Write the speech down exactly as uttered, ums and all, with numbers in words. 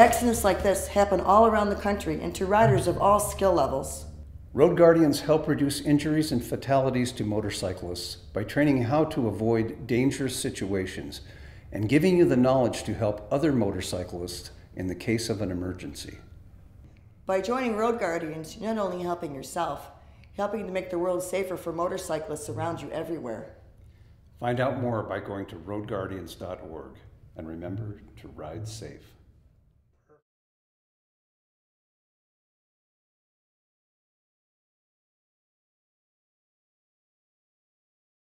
Accidents like this happen all around the country and to riders of all skill levels. Road Guardians help reduce injuries and fatalities to motorcyclists by training how to avoid dangerous situations and giving you the knowledge to help other motorcyclists in the case of an emergency. By joining Road Guardians, you're not only helping yourself, helping to make the world safer for motorcyclists around you everywhere. Find out more by going to road guardians dot org, and remember to ride safe.